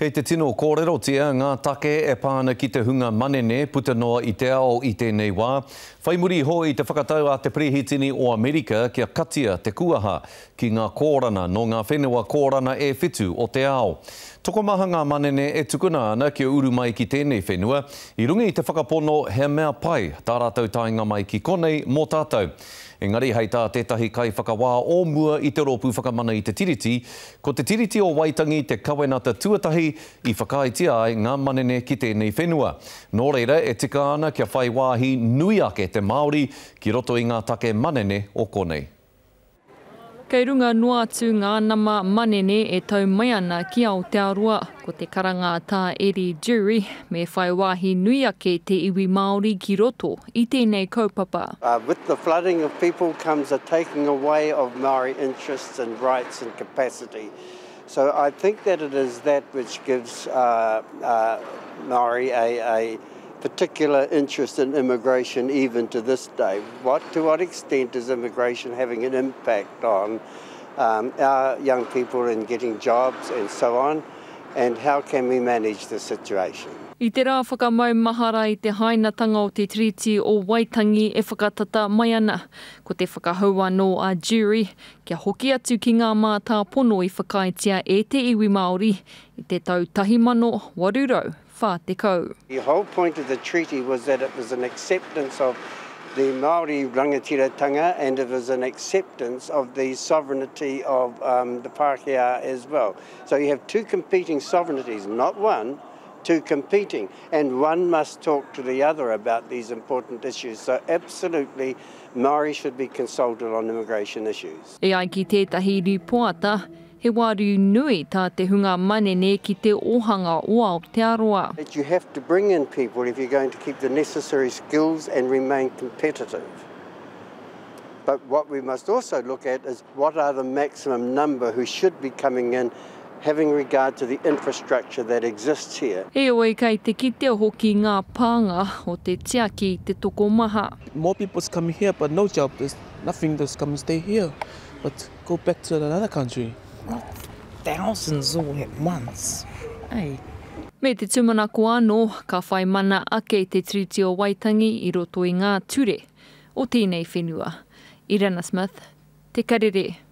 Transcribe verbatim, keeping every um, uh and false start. Kei te tino kōrerotia ngā take e pāna ki te hunga manene puta noa i te ao i tēnei wā. Whaimuri hoi te whakatau a te pirihitini o Amerika kia katia te kuaha ki ngā kōrana no ngā whenua kōrana e whitu o te ao. Tokomaha ngā manene e tukuna ana kia uru mai ki tēnei whenua. I rungi te whakapono he mea pai tā rātou tainga mai ki konei mō tātou. Engari hei tā tētahi kai whakawā o mua i te rōpū whakamana i te tiriti. Ko te tiriti o Waitangi te kawenata tuatahi i whakaitia ai ngā manene ki tēnei whenua. Nō reira e tika ana kia whai wāhi nui ake te Māori ki roto i ngā take manene o konei. Kei runga noa atu ngā nama manene e tau mai ana ki Aotearoa. Ko te karanga tā Eddie Durie, me whai wāhi nui ake te iwi Māori ki roto i tēnei kaupapa. Uh, with the flooding of people comes a taking away of Māori interests and rights and capacity. So I think that it is that which gives uh, uh, Māori a, a particular interest in immigration even to this day. What, to what extent is immigration having an impact on um, our young people in getting jobs and so on, and how can we manage the situation? I te rā whakamau mahara i te hainatanga o te Treaty o Waitangi e whakatata mai ana. Ko te whakahaua nō a Durie, kia hoki atu ki ngā mātā pono i whakaitia e te iwi Māori i te tau tahimano warurau whātekau. The whole point of the treaty was that it was an acceptance of the Māori rangatiratanga and it was an acceptance of the sovereignty of um, the Pākehā as well. So you have two competing sovereignties, not one, to competing, and one must talk to the other about these important issues. So absolutely, Māori should be consulted on immigration issues. E ai ki tētahi ripoata, he waru nui tā te hunga manene ki te ohanga o Aotearoa. That you have to bring in people if you're going to keep the necessary skills and remain competitive. But what we must also look at is what are the maximum number who should be coming in having regard to the infrastructure that exists here. E oi kei te kiteo hoki ngā pānga o te tiaki te tokomaha. More people's coming here, but no job. There's nothing that's coming to stay here, but go back to another country. Not thousands all at once. Hey. Me te tumanako anō, ka whai mana ake te Treaty o Waitangi i roto i ngā ture o tēnei whenua. Irena Smith, Te Karere.